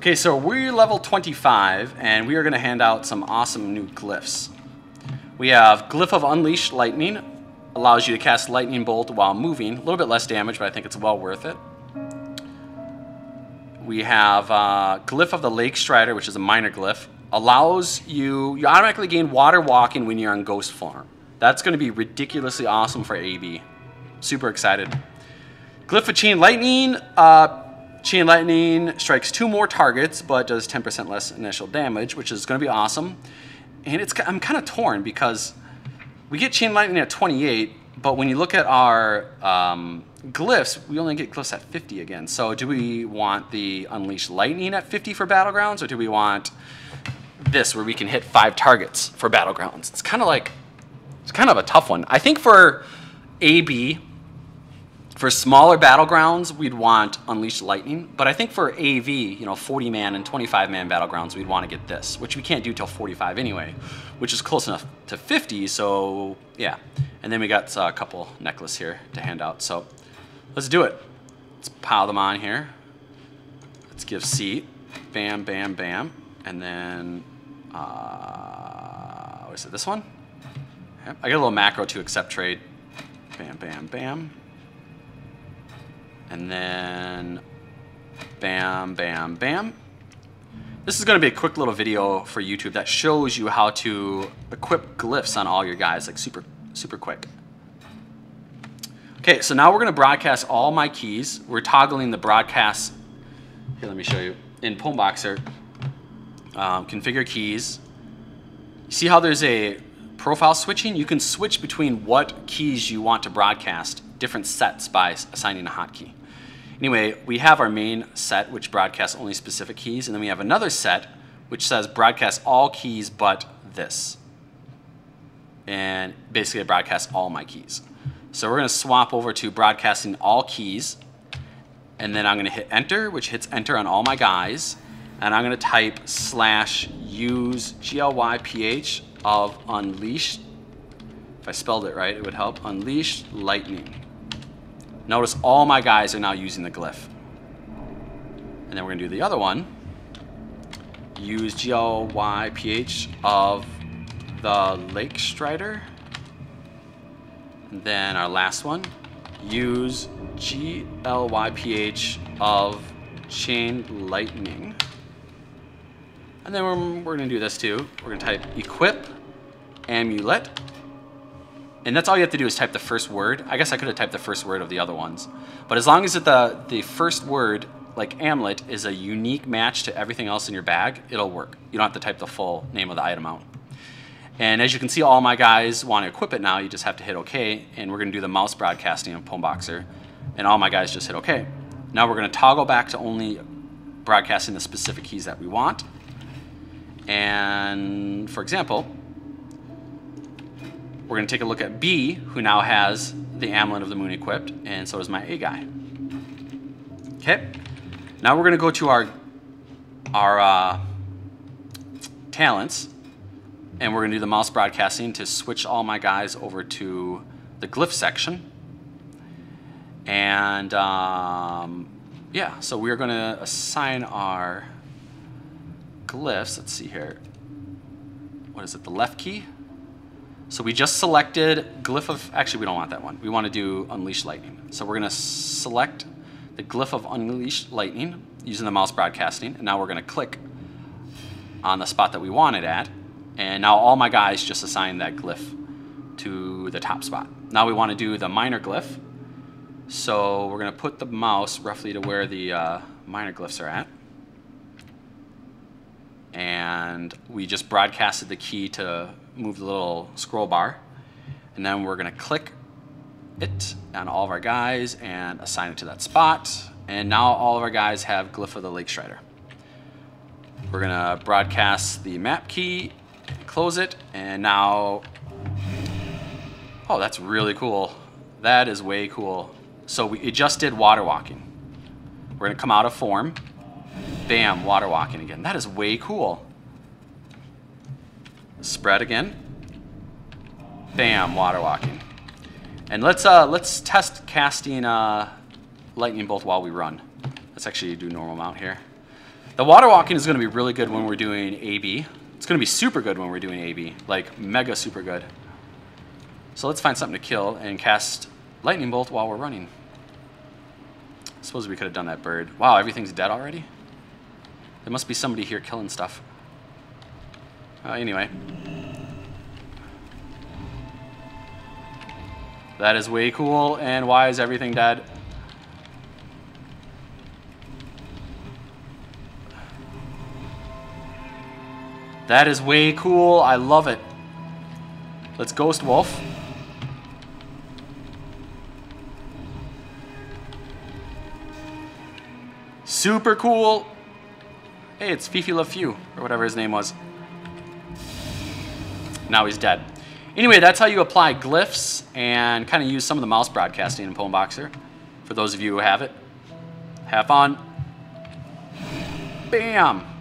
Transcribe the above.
Okay, so we're level 25, and we are going to hand out some awesome new glyphs. We have Glyph of Unleashed Lightning. Allows you to cast Lightning Bolt while moving. A little bit less damage, but I think it's well worth it. We have Glyph of the Lake Strider, which is a minor glyph. Allows you... You automatically gain water walking when you're on Ghost Farm. That's going to be ridiculously awesome for AB. Super excited. Glyph of Chain Lightning. Chain Lightning strikes 2 more targets, but does 10% less initial damage, which is going to be awesome. And I'm kind of torn because we get Chain Lightning at 28, but when you look at our glyphs, we only get glyphs at 50 again. So do we want the Unleash Lightning at 50 for Battlegrounds, or do we want this where we can hit 5 targets for Battlegrounds? It's kind of like, it's kind of a tough one. I think for AB, for smaller Battlegrounds, we'd want Unleash Lightning. But I think for AV, you know, 40-man and 25-man Battlegrounds, we'd want to get this, which we can't do till 45 anyway, which is close enough to 50, so yeah. And then we got a couple necklaces here to hand out, so let's do it. Let's pile them on here. Let's give C, bam, bam, bam. And then, what is it, this one? Yep. I got a little macro to accept trade. Bam, bam, bam. And then, bam, bam, bam. This is gonna be a quick little video for YouTube that shows you how to equip glyphs on all your guys, like super, super quick. Okay, so now we're gonna broadcast all my keys. We're toggling the broadcast, here let me show you, in Pwnboxer, configure keys. You see how there's a profile switching? You can switch between what keys you want to broadcast, different sets by assigning a hotkey. Anyway, we have our main set, which broadcasts only specific keys, and then we have another set, which says broadcast all keys but this. And basically it broadcasts all my keys. So we're gonna swap over to broadcasting all keys, and then I'm gonna hit enter, which hits enter on all my guys, and I'm gonna type /use glyph of unleashed. If I spelled it right, it would help. Unleashed Lightning. Notice all my guys are now using the glyph. And then we're gonna do the other one. Use glyph of the Lake Strider. And then our last one. Use glyph of Chain Lightning. And then we're gonna do this too. We're gonna type equip amulet. And that's all you have to do is type the first word. I guess I could have typed the first word of the other ones. But as long as the first word, like amulet, is a unique match to everything else in your bag, it'll work. You don't have to type the full name of the item out. And as you can see, all my guys want to equip it now. You just have to hit OK. And we're going to do the mouse broadcasting of Pwnboxer. And all my guys just hit OK. Now we're going to toggle back to only broadcasting the specific keys that we want. And for example, we're going to take a look at B, who now has the Amulet of the Moon equipped, and so does my A guy. Okay, now we're going to go to our talents, and we're going to do the mouse broadcasting to switch all my guys over to the glyph section. And yeah, so we're going to assign our glyphs. Let's see here. What is it, the left key? So we just selected Glyph of, actually we don't want that one. We want to do Unleash Lightning. So we're going to select the Glyph of Unleash Lightning using the mouse broadcasting. And now we're going to click on the spot that we want it at. And now all my guys just assign that glyph to the top spot. Now we want to do the minor glyph. So we're going to put the mouse roughly to where the minor glyphs are at. And we just broadcasted the key to move the little scroll bar, and then we're gonna click it on all of our guys and assign it to that spot. And now all of our guys have Glyph of the Lake Strider. We're gonna broadcast the map key, close it, and now, oh, that's really cool. That is way cool. So it just did water walking. We're gonna come out of form, bam, water walking again. That is way cool. Spread again, bam, water walking. And let's test casting Lightning Bolt while we run. Let's actually do normal mount here. The water walking is going to be really good when we're doing AB. It's going to be super good when we're doing AB, like mega super good. So let's find something to kill and cast Lightning Bolt while we're running. I suppose we could have done that bird. Wow, everything's dead already? There must be somebody here killing stuff. Anyway. That is way cool, and why is everything dead? That is way cool, I love it. Let's Ghost Wolf. Super cool. Hey, it's Fifi LaFew, or whatever his name was. Now he's dead. Anyway, that's how you apply glyphs and kind of use some of the mouse broadcasting in Pwnboxer. For those of you who have it, have fun. Bam.